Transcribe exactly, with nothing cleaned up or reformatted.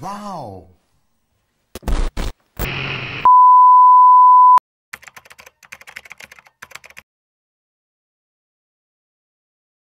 Wow!